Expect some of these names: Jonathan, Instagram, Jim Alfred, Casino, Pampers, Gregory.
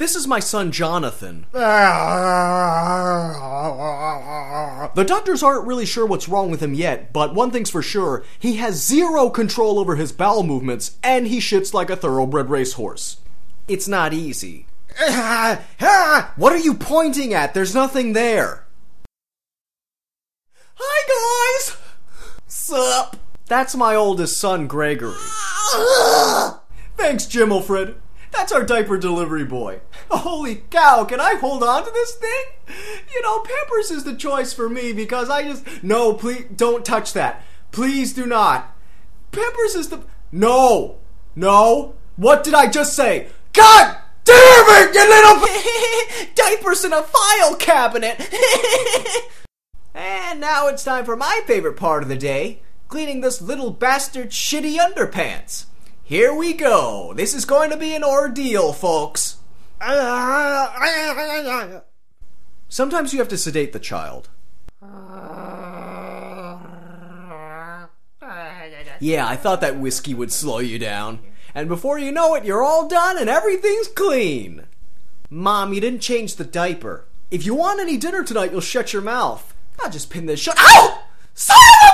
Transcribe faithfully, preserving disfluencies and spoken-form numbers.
This is my son, Jonathan. The doctors aren't really sure what's wrong with him yet, but one thing's for sure, he has zero control over his bowel movements, and he shits like a thoroughbred racehorse. It's not easy. What are you pointing at? There's nothing there. Hi, guys! Sup? That's my oldest son, Gregory. Thanks, Jim Alfred. That's our diaper delivery boy. Holy cow, can I hold on to this thing? You know, Pampers is the choice for me because I just... No, please, don't touch that. Please do not. Pampers is the... No! No! What did I just say? God damn it, you little... Diapers in a file cabinet! And now it's time for my favorite part of the day, cleaning this little bastard's shitty underpants. Here we go. This is going to be an ordeal, folks. Sometimes you have to sedate the child. Yeah, I thought that whiskey would slow you down. And before you know it, you're all done and everything's clean. Mom, you didn't change the diaper. If you want any dinner tonight, you'll shut your mouth. I'll just pin this shut- Ow! Sorry!